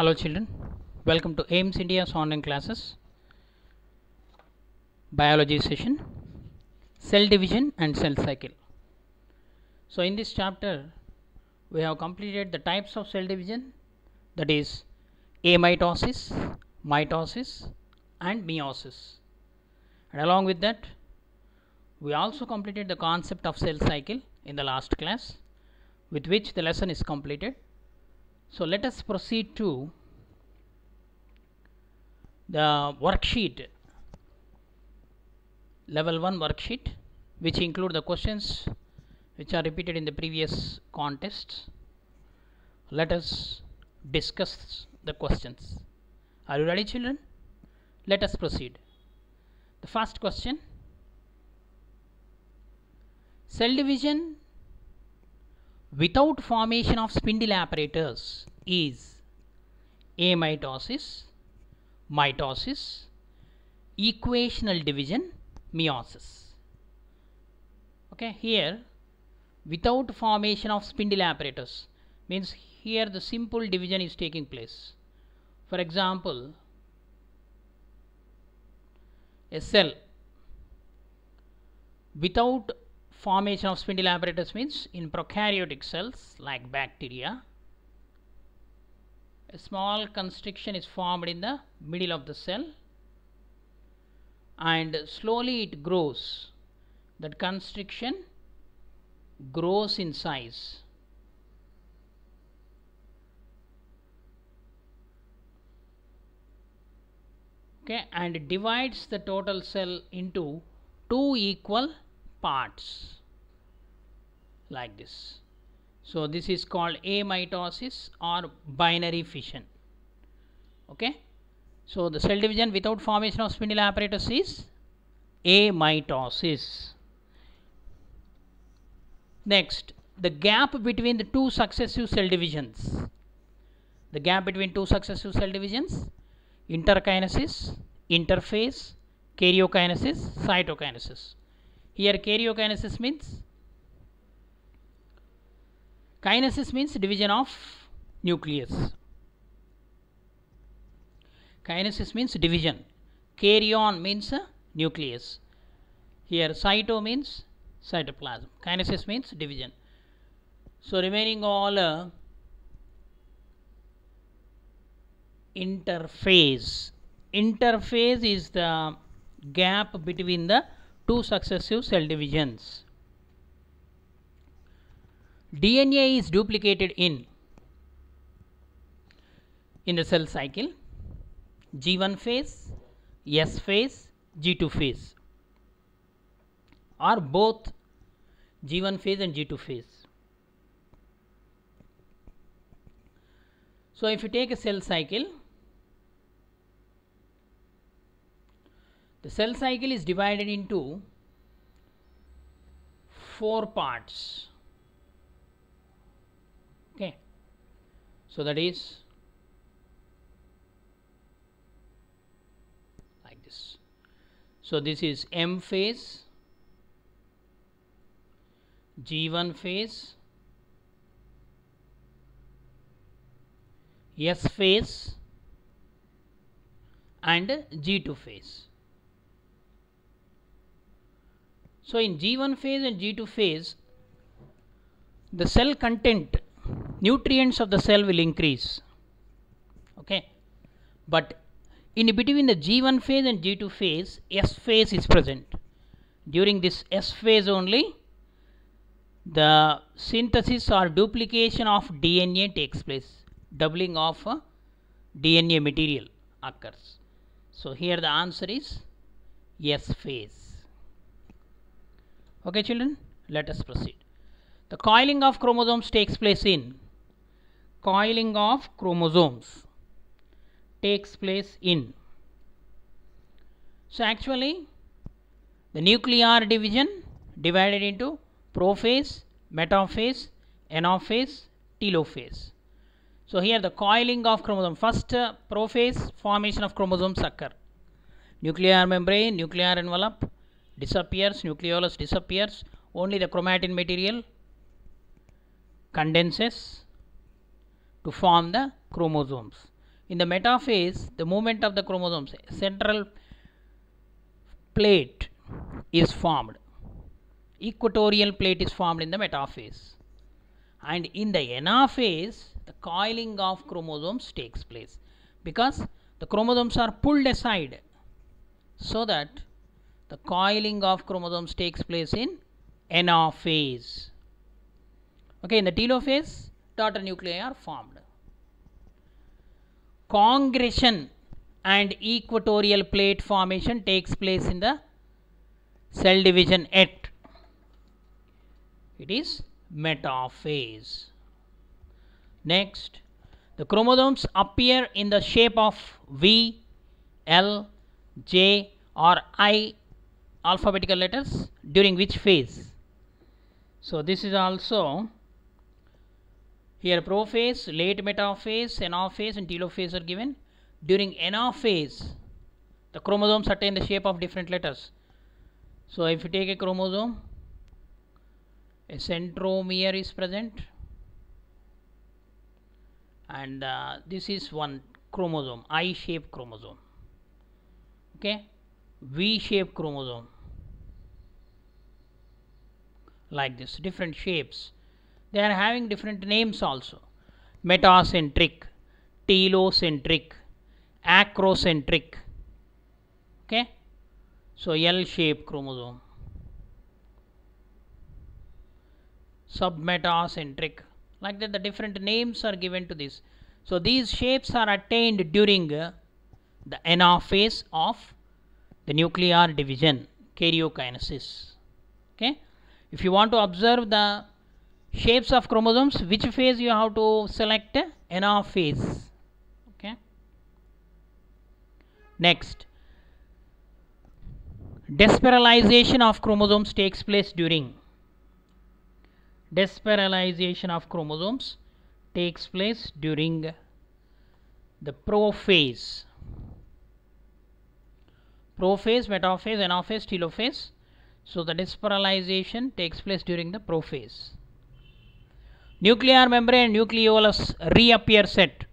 Hello children, welcome to AIMS India's online classes, biology session, cell division and cell cycle. So in this chapter we have completed the types of cell division, that is amitosis, mitosis and meiosis, and along with that we also completed the concept of cell cycle in the last class, with which the lesson is completed. So let us proceed to the worksheet, level 1 worksheet, which include the questions which are repeated in the previous contests. Let us discuss the questions. Are you ready, children? Let us proceed. The first question: cell division without formation of spindle apparatus is amitosis, mitosis, equational division, meiosis. Okay, here without formation of spindle apparatus means here the simple division is taking place. For example, a cell without formation of spindle apparatus means in prokaryotic cells like bacteria, a small constriction is formed in the middle of the cell and slowly it grows. That constriction grows in size. Okay, and divides the total cell into two equal parts like this. So this is called amitosis or binary fission. Okay, so the cell division without formation of spindle apparatus is amitosis. Next, the gap between the two successive cell divisions, interkinesis, interphase, karyokinesis, cytokinesis. Here karyokinesis means, kinesis means division of nucleus. Kinesis means division. Karyon means nucleus. Here cyto means cytoplasm. Kinesis means division. So remaining all interphase. Interphase is the gap between the two successive cell divisions. DNA is duplicated in the cell cycle, G1 phase, S phase, G2 phase, or both G1 phase and G2 phase. So if you take a cell cycle, the cell cycle is divided into four parts. Okay, so that is like this. So this is M phase, G1 phase, S phase and G2 phase. So in G1 phase and G2 phase, the cell content, nutrients of the cell will increase. Okay, but in between the G1 phase and G2 phase, S phase is present. During this S phase only, the synthesis or duplication of DNA takes place. Doubling of DNA material occurs. So here the answer is S phase. Okay children, let us proceed. The coiling of chromosomes takes place in so actually the nuclear division divided into prophase, metaphase, anaphase, telophase. So here the coiling of chromosome, first prophase, formation of chromosomes occur. Nuclear membrane, nuclear envelope disappears, nucleolus disappears, only the chromatin material condenses to form the chromosomes. In the metaphase, the movement of the chromosomes, central plate is formed. Equatorial plate is formed in the metaphase. And in the anaphase, the coiling of chromosomes takes place, because the chromosomes are pulled aside, so that the coiling of chromosomes takes place in anaphase. Okay, in the telophase, daughter nuclei are formed. Congression and equatorial plate formation takes place in the cell division at, it is metaphase. Next, the chromosomes appear in the shape of V, L, J or I alphabetical letters during which phase? So this is also here prophase, late metaphase, anaphase and telophase are given. During anaphase, the chromosomes attain the shape of different letters. So if you take a chromosome, a centromere is present, and this is one chromosome, I-shaped chromosome, okay, V-shaped chromosome, like this, different shapes. They are having different names also: metacentric, telocentric, acrocentric, okay. So L-shaped chromosome, submetacentric, like that the different names are given to this. So these shapes are attained during the anaphase of the nuclear division, karyokinesis. Okay. If you want to observe the shapes of chromosomes, which phase you have to select? Anaphase. Okay. Next, disparalization of chromosomes takes place during the prophase. Prophase, metaphase, anaphase, telophase. So the disparalization takes place during the prophase. Nuclear membrane, nucleolus reappears at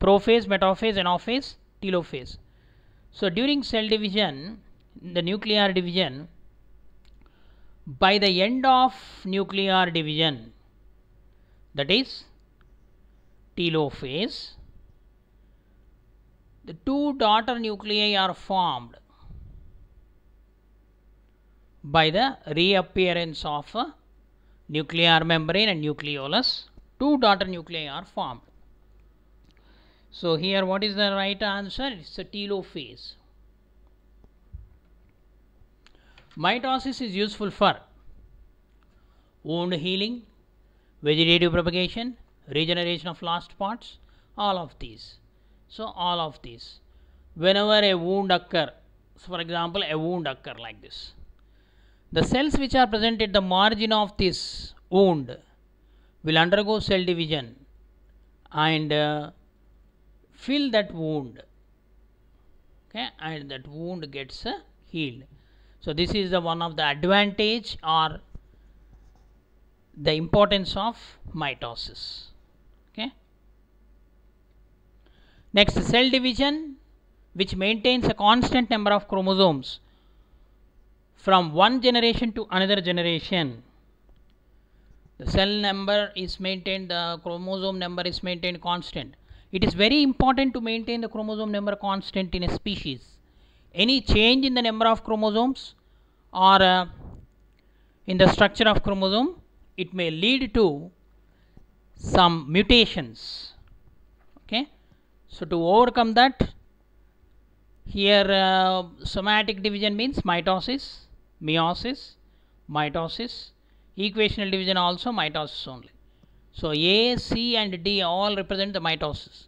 prophase, metaphase, anaphase, telophase. So during cell division, the nuclear division, by the end of nuclear division, that is telophase, the two daughter nuclei are formed by the reappearance of a nuclear membrane and nucleolus. Two daughter nuclei are formed. So here what is the right answer? It's a telophase. Mitosis is useful for wound healing, vegetative propagation, regeneration of lost parts, all of these. So all of these, whenever a wound occurs, for example a wound occurs like this, the cells which are present at the margin of this wound will undergo cell division and fill that wound, okay, and that wound gets healed. So this is the one of the advantage or the importance of mitosis. Okay. Next, cell division which maintains a constant number of chromosomes from one generation to another generation. The cell number is maintained, the chromosome number is maintained constant. It is very important to maintain the chromosome number constant in a species. Any change in the number of chromosomes or in the structure of chromosome, it may lead to some mutations. Okay, so to overcome that, here somatic division means mitosis, meiosis, mitosis, equational division also mitosis only. So A, C and D all represent the mitosis,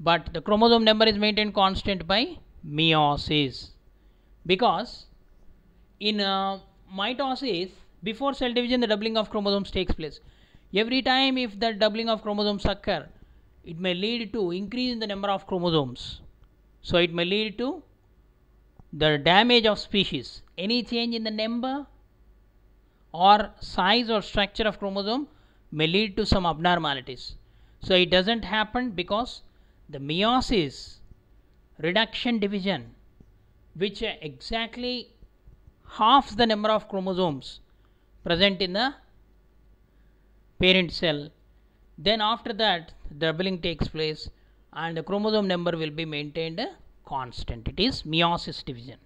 but the chromosome number is maintained constant by meiosis, because in mitosis, before cell division, the doubling of chromosomes takes place. Every time if the doubling of chromosomes occur, it may lead to increase in the number of chromosomes. So it may lead to the damage of species. Any change in the number or size or structure of chromosome may lead to some abnormalities. So it doesn't happen because the meiosis, reduction division, which exactly halves the number of chromosomes present in the parent cell. Then after that doubling takes place and the chromosome number will be maintained constant. It is meiosis division.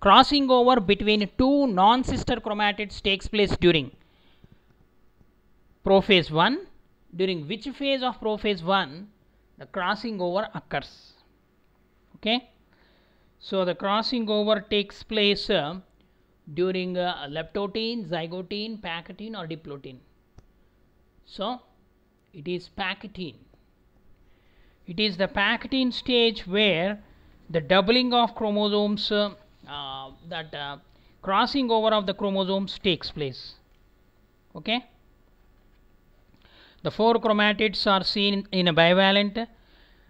Crossing over between two non-sister chromatids takes place during prophase 1, during which phase of prophase 1 the crossing over occurs. Okay. So the crossing over takes place during leptotene, zygotene, pachytene or diplotene. So it is pachytene. It is the pachytene stage where the doubling of chromosomes, crossing over of the chromosomes takes place. Okay. The four chromatids are seen in a bivalent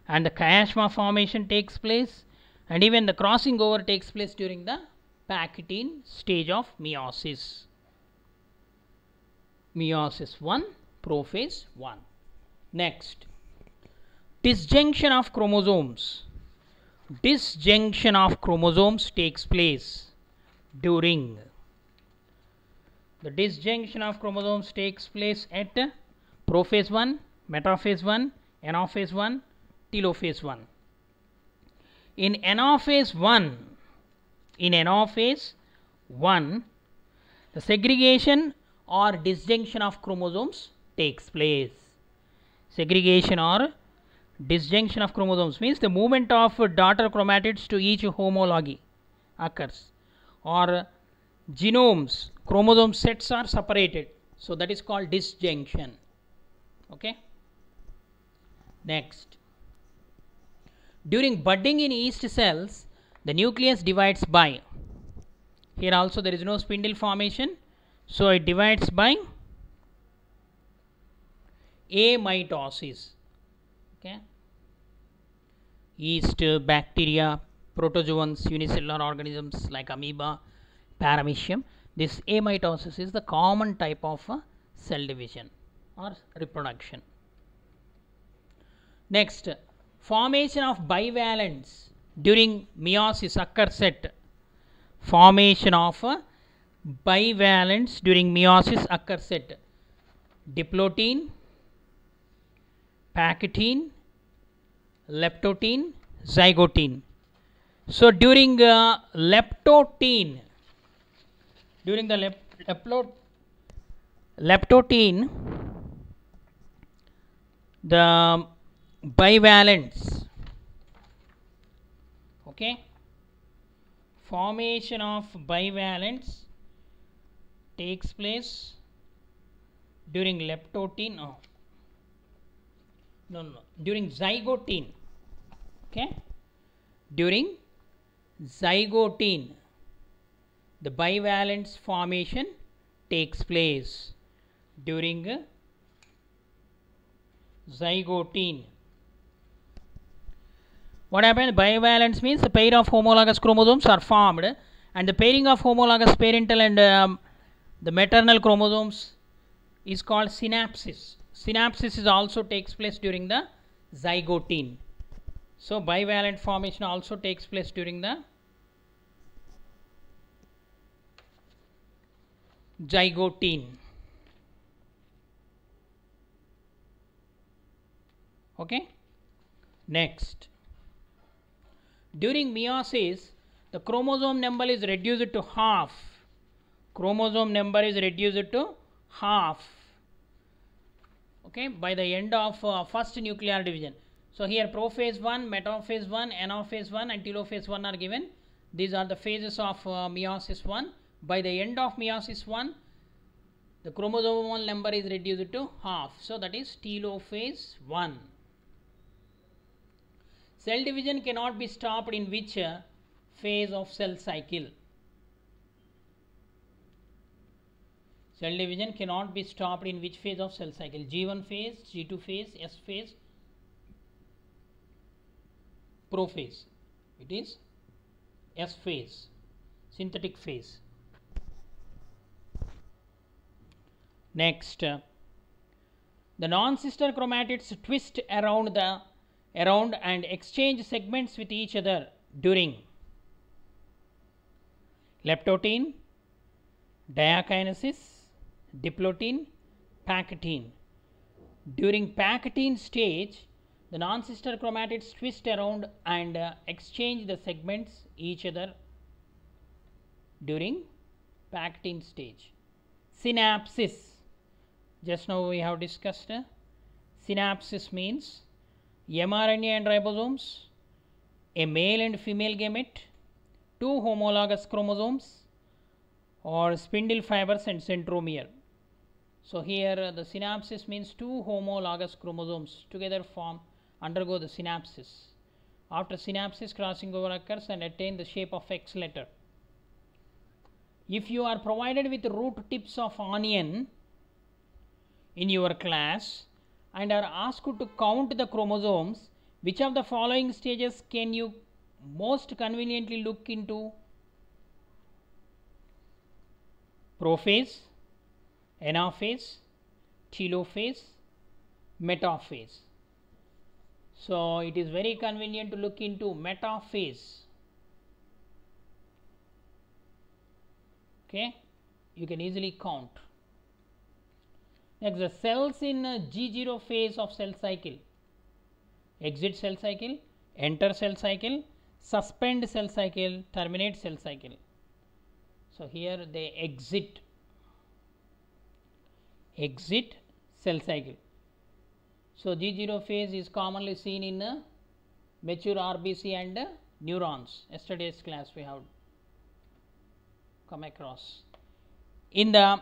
and the chiasma formation takes place, and even the crossing over takes place during the pachytene stage of meiosis. Meiosis 1, prophase 1. Next, disjunction of chromosomes. Disjunction of chromosomes takes place during. The disjunction of chromosomes takes place at prophase 1, metaphase 1, anaphase 1, telophase 1. In anaphase 1, the segregation or disjunction of chromosomes takes place. Segregation or disjunction of chromosomes means the movement of daughter chromatids to each homology occurs, or genomes, chromosome sets are separated. So that is called disjunction. Okay. Next, during budding in yeast cells, the nucleus divides by. Here also there is no spindle formation, so it divides by amitosis. Okay. Yeast, bacteria, protozoans, unicellular organisms like amoeba, paramecium. This amitosis is the common type of cell division or reproduction. Next, formation of bivalents during meiosis occurs at. Formation of bivalents during meiosis occurs at diplotene, pachytene, leptotene, zygotene. So during leptotene, during the leptotene, the bivalents, okay, formation of bivalents takes place during leptotene, during zygotene, okay, during zygotene the bivalents formation takes place during zygotene. What happens? Bivalence means the pair of homologous chromosomes are formed, and the pairing of homologous parental and the maternal chromosomes is called synapsis. Synapsis is also takes place during the zygotene. So bivalent formation also takes place during the zygotene. Okay. Next, during meiosis, the chromosome number is reduced to half. Chromosome number is reduced to half, okay, by the end of first nuclear division. So here prophase 1, metaphase 1, anaphase 1 and telophase 1 are given. These are the phases of meiosis 1. By the end of meiosis 1, the chromosomal number is reduced to half. So that is telophase 1. Cell division cannot be stopped in which phase of cell cycle? Cell division cannot be stopped in which phase of cell cycle? G1 phase, G2 phase, S phase, prophase. It is S phase, synthetic phase. Next, The non-sister chromatids twist around and exchange segments with each other during leptotene, diakinesis, diplotene, pachytene. During pachytene stage, the non-sister chromatids twist around and exchange the segments each other during pachytene stage. Synapsis. Just now we have discussed synapsis means mRNA and ribosomes, a male and female gamete, two homologous chromosomes or spindle fibers and centromere. So here the synapsis means two homologous chromosomes together undergo the synapsis. After synapsis, crossing over occurs and attain the shape of X letter. If you are provided with root tips of onion in your class and are asked to count the chromosomes, which of the following stages can you most conveniently look into? Prophase, anaphase, telophase, metaphase. So it is very convenient to look into metaphase. Okay, you can easily count. Next, the cells in G0 phase of cell cycle: exit cell cycle, enter cell cycle, suspend cell cycle, terminate cell cycle. So here they exit cell cycle. So G0 phase is commonly seen in mature RBC and neurons. Yesterday's class we have come across. In the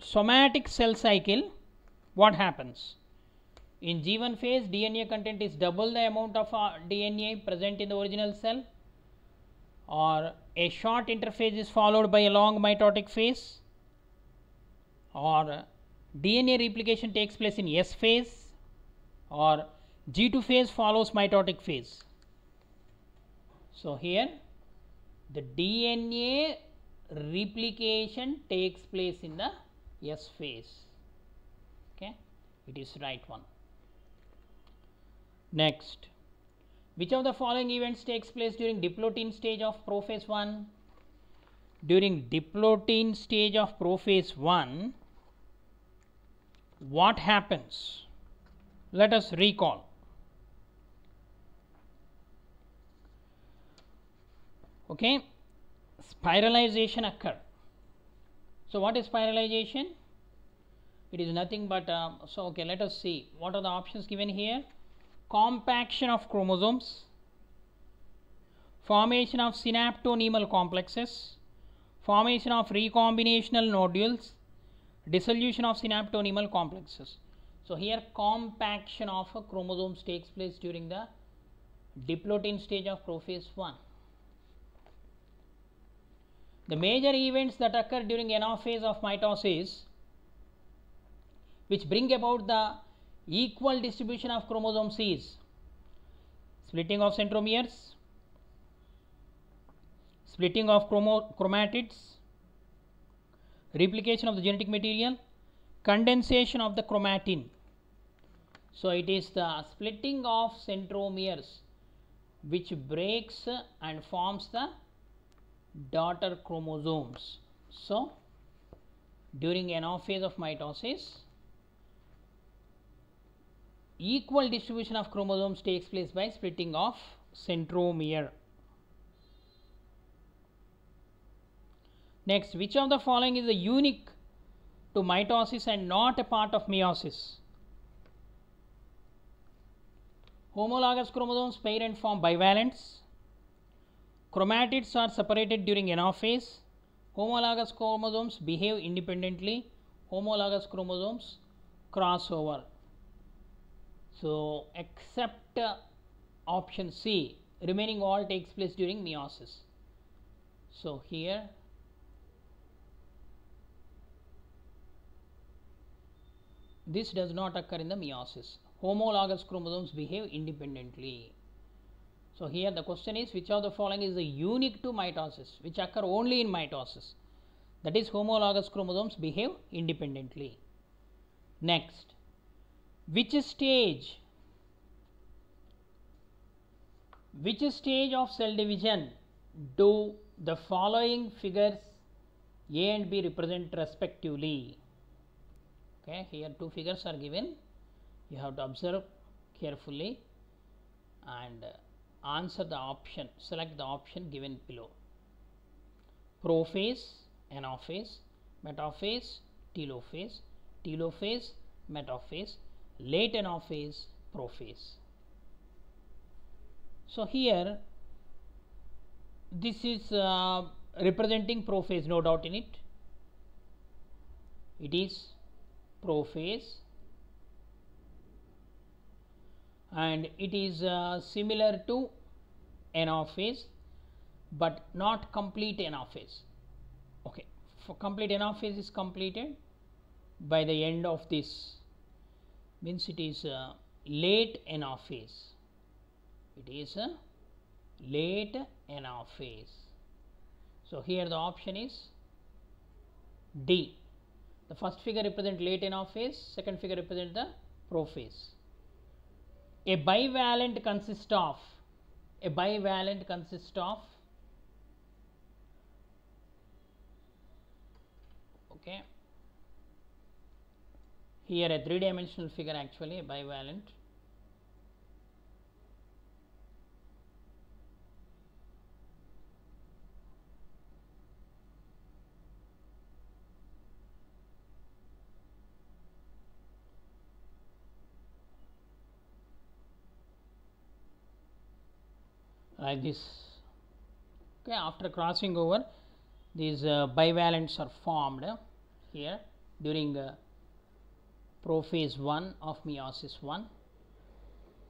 somatic cell cycle, what happens? In G1 phase, DNA content is double the amount of DNA present in the original cell, or a short interphase is followed by a long mitotic phase, or DNA replication takes place in S phase, or G2 phase follows mitotic phase. So here the DNA replication takes place in the S phase. Okay, it is right one. Next, which of the following events takes place during diplotene stage of prophase 1? During diplotene stage of prophase 1, what happens? Let us recall. Okay, spiralization occurs. So what is spiralization? It is nothing but let us see what are the options given here. Compaction of chromosomes, formation of synaptonemal complexes, formation of recombinational nodules, dissolution of synaptonemal complexes. So here compaction of chromosomes takes place during the diplotene stage of prophase 1. The major events that occur during anaphase of mitosis, which bring about the equal distribution of chromosomes, is splitting of centromeres, splitting of chromatids, replication of the genetic material, condensation of the chromatin. So it is the splitting of centromeres which breaks and forms the daughter chromosomes. So during anaphase of mitosis, equal distribution of chromosomes takes place by splitting of centromere. Next, which of the following is unique to mitosis and not a part of meiosis? Homologous chromosomes pair and form bivalents. Chromatids are separated during anaphase. Homologous chromosomes behave independently. Homologous chromosomes cross over. So except option C, remaining all takes place during meiosis. So here this does not occur in the meiosis. Homologous chromosomes behave independently. So here the question is, which of the following is unique to mitosis, which occur only in mitosis? That is, homologous chromosomes behave independently. Next, Which stage of cell division do the following figures A and B represent respectively? Okay, here two figures are given. You have to observe carefully and answer the option. Select the option given below. Prophase, anaphase, metaphase, telophase, telophase, metaphase, late anaphase, prophase. So here this is representing prophase, no doubt in it. It is prophase and it is similar to anaphase but not complete anaphase. Okay, for complete anaphase is completed by the end of this, means it is late anaphase. It is a late anaphase. So here the option is D. The first figure represents late anaphase, second figure represents the prophase. A bivalent consists of okay, here a three-dimensional figure, actually a bivalent. Like this. Okay, after crossing over, these bivalents are formed here during prophase 1 of meiosis 1.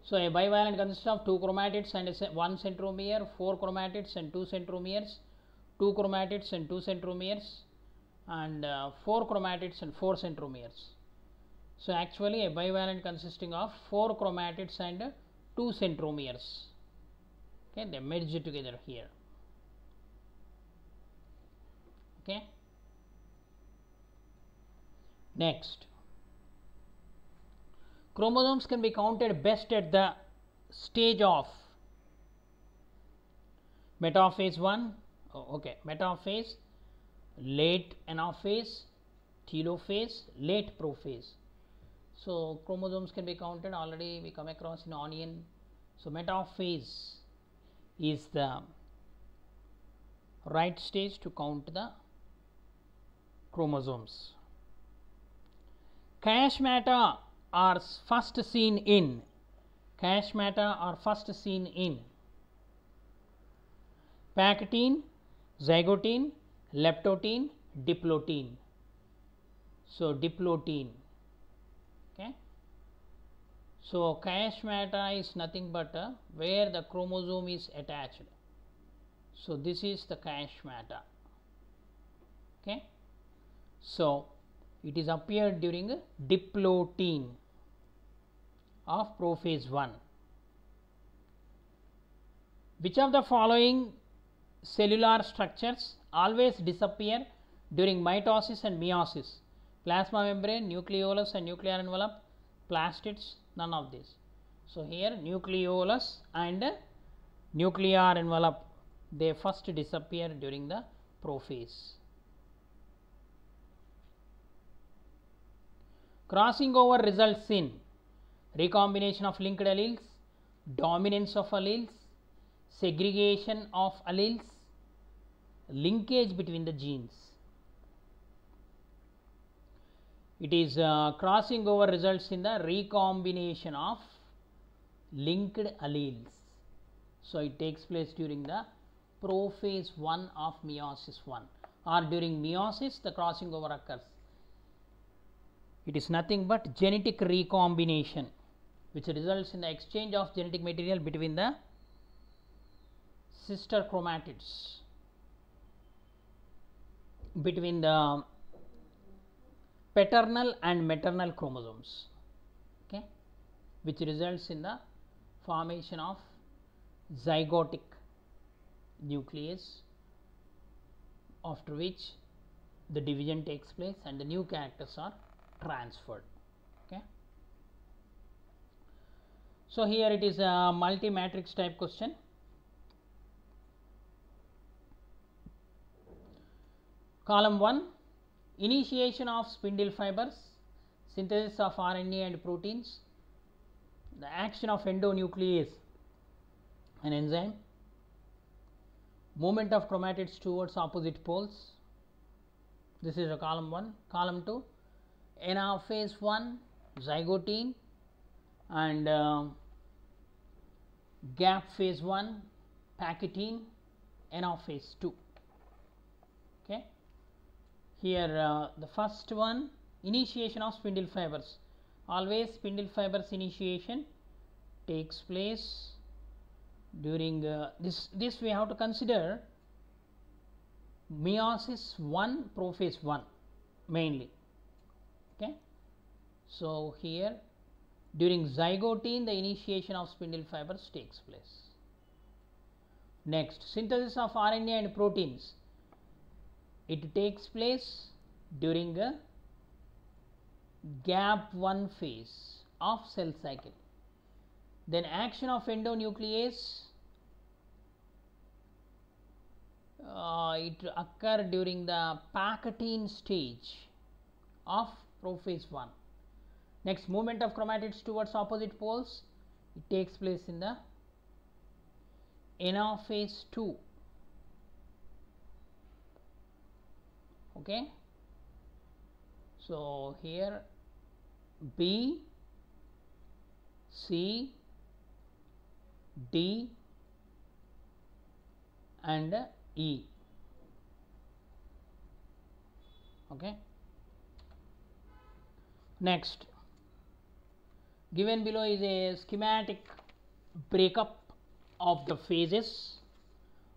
So a bivalent consists of two chromatids and one centromere, four chromatids and two centromeres, two chromatids and two centromeres, and four chromatids and four centromeres. So actually a bivalent consisting of four chromatids and two centromeres. Okay, they merge together here. Okay, next, chromosomes can be counted best at the stage of metaphase 1. Metaphase, late anaphase, telophase, late prophase. So chromosomes can be counted, already we come across in onion. So metaphase is the right stage to count the chromosomes. Chiasmata are first seen in pachytene, zygotene, leptotene, diplotene. So diplotene. Okay, so chiasmata is nothing but where the chromosome is attached. So this is the chiasmata. Okay, so it is appeared during diplotene of prophase 1. Which of the following cellular structures always disappear during mitosis and meiosis? Plasma membrane, nucleolus and nuclear envelope, plastids, none of this. So here nucleolus and nuclear envelope, they first disappear during the prophase. Crossing over results in recombination of linked alleles, dominance of alleles, segregation of alleles, linkage between the genes. It is crossing over results in the recombination of linked alleles. So it takes place during the prophase 1 of meiosis 1, or during meiosis the crossing over occurs. It is nothing but genetic recombination, which results in the exchange of genetic material between the sister chromatids, between the paternal and maternal chromosomes, okay, which results in the formation of zygotic nucleus, after which the division takes place and the new characters are transferred. Okay, So here it is a multi-matrix type question. Column 1, initiation of spindle fibers, synthesis of RNA and proteins, the action of endonuclease, an enzyme, movement of chromatids towards opposite poles. This is a column 1. Column 2, anaphase 1, zygotene and gap phase 1, pachytene, anaphase 2. Okay. Here the first one, initiation of spindle fibers. Always spindle fibers initiation takes place during this we have to consider meiosis 1, prophase 1 mainly. Okay. So here during zygotene the initiation of spindle fibers takes place. Next, synthesis of RNA and proteins. It takes place during a gap 1 phase of cell cycle. Then action of endonuclease, it occur during the pachytene stage of prophase 1. Next, movement of chromatids towards opposite poles, it takes place in the anaphase 2. Okay, so here B, C, D and E. Okay. Next, given below is a schematic breakup of the phases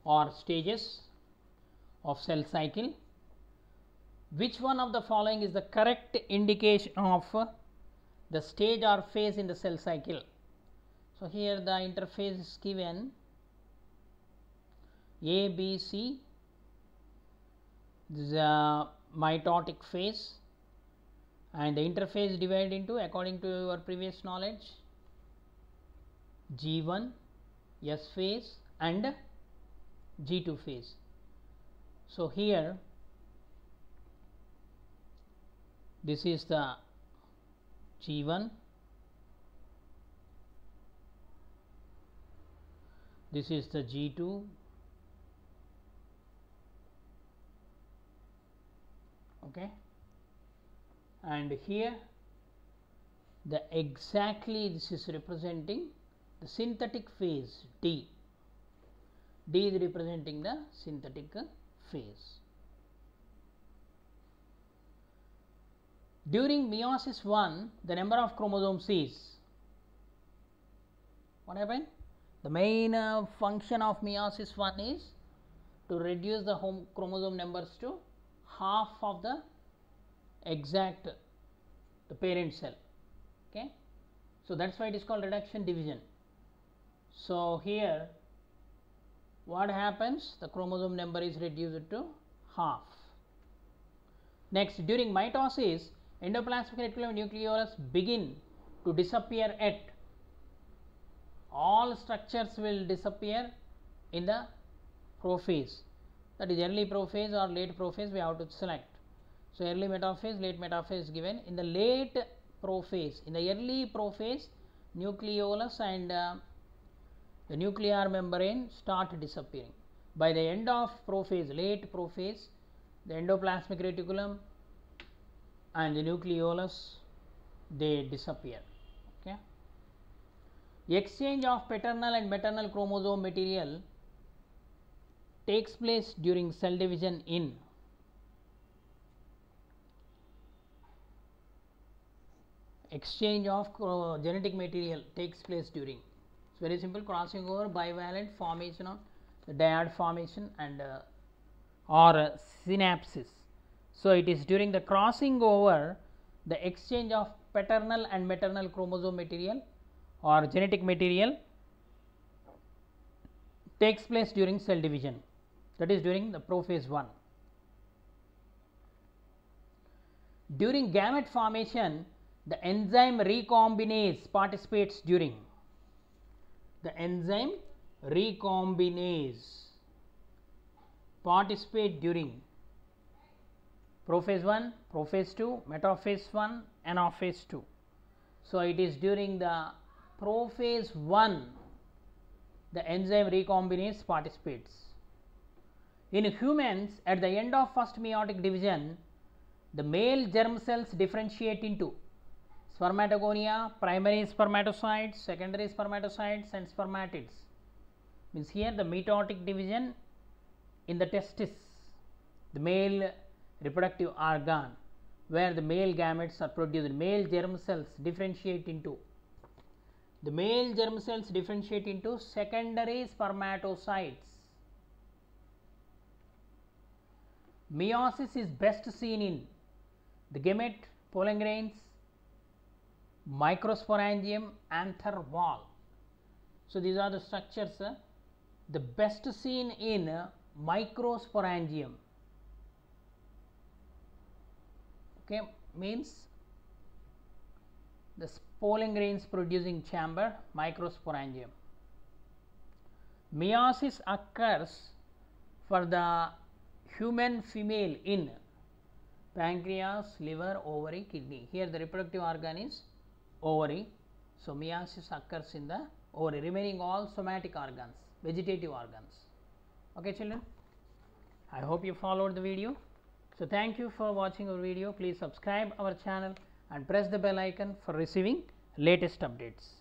or stages of cell cycle. Which one of the following is the correct indication of the stage or phase in the cell cycle? So here the interphase is given A, B, C. This is a mitotic phase, and the interphase divided into, according to your previous knowledge, G1, S phase and G2 phase. So here this is the G1, this is the G2, okay, and here the exactly this is representing the synthetic phase D. D is representing the synthetic phase. During meiosis 1, the number of chromosomes is, what happened? The main function of meiosis 1 is to reduce the chromosome numbers to half of the exact the parent cell. Okay, so that's why it is called reduction division. So here what happens? The chromosome number is reduced to half. Next, during mitosis, endoplasmic reticulum nucleolus begin to disappear at all structures will disappear in the prophase, that is early prophase or late prophase we have to select. So early metaphase, late metaphase is given. In the late prophase, in the early prophase, nucleolus and the nuclear membrane start disappearing. By the end of prophase, late prophase, the endoplasmic reticulum and the nucleolus, they disappear. Okay. Exchange of paternal and maternal chromosome material takes place during cell division in exchange of genetic material takes place during. It's very simple, crossing over, bivalent formation of the dyad formation and or synapsis. So it is during the crossing over the exchange of paternal and maternal chromosome material or genetic material takes place during cell division, that is during the prophase 1. During gamete formation, the enzyme recombinase participates during the enzyme recombinase participate during prophase 1, prophase 2, metaphase 1, anaphase 2. So it is during the prophase 1 the enzyme recombinase participates. In humans, at the end of first meiotic division, the male germ cells differentiate into spermatogonia, primary spermatocytes, secondary spermatocytes and spermatids. Means here the meiotic division in the testis, the male reproductive organ, where the male gametes are produced. Male germ cells differentiate into secondary spermatocytes. Meiosis is best seen in the gamete, pollen grains, microsporangium, anther wall. So these are the structures the best seen in microsporangium. Okay, means the pollen grains producing chamber, microsporangium. Meiosis occurs for the human female in pancreas, liver, ovary, kidney. Here the reproductive organ is ovary. So meiosis occurs in the ovary. Remaining all somatic organs, vegetative organs. Okay children, I hope you followed the video. So thank you for watching our video. Please subscribe our channel and press the bell icon for receiving latest updates.